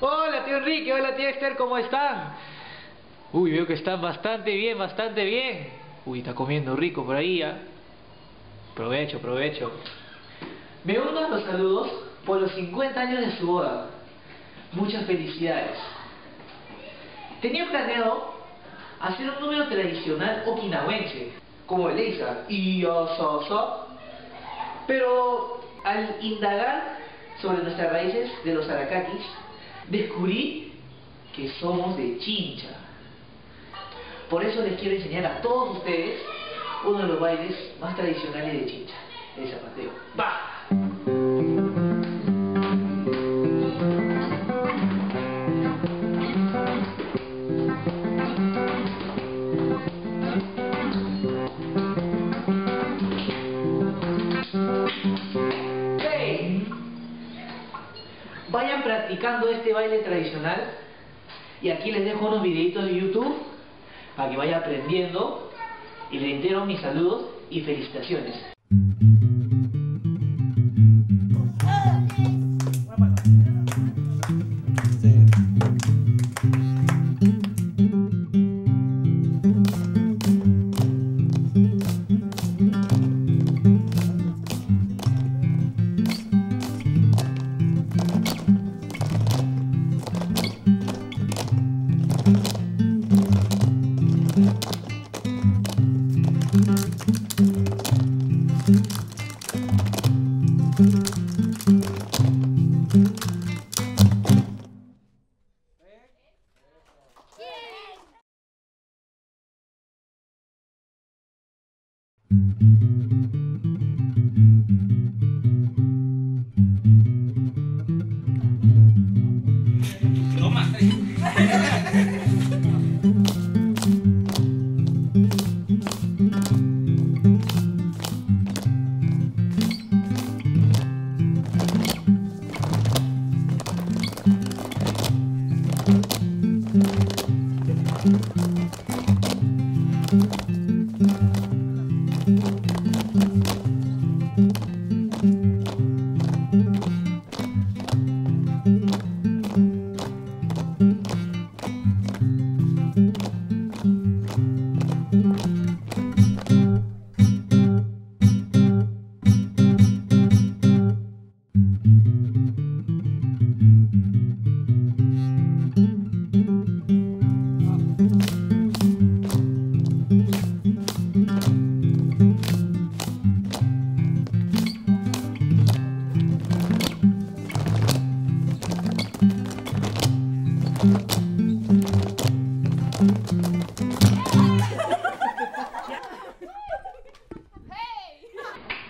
Hola tío Enrique, hola tía Esther, ¿cómo están? Uy, veo que están bastante bien, bastante bien. Uy, está comiendo rico por ahí, ¿eh? Provecho, provecho. Me uno a los saludos por los 50 años de su boda. Muchas felicidades. Tenía planeado hacer un número tradicional okinawense, como el Eiza, y pero al indagar sobre nuestras raíces de los arakakis, descubrí que somos de Chincha. Por eso les quiero enseñar a todos ustedes uno de los bailes más tradicionales de Chincha, el zapateo. ¡Bah! Vayan practicando este baile tradicional y aquí les dejo unos videitos de YouTube para que vayan aprendiendo, y les entero mis saludos y felicitaciones.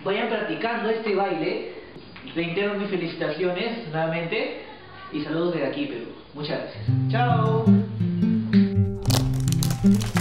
Vayan practicando este baile, reitero mis felicitaciones nuevamente y saludos desde aquí Perú. Muchas gracias. Chao.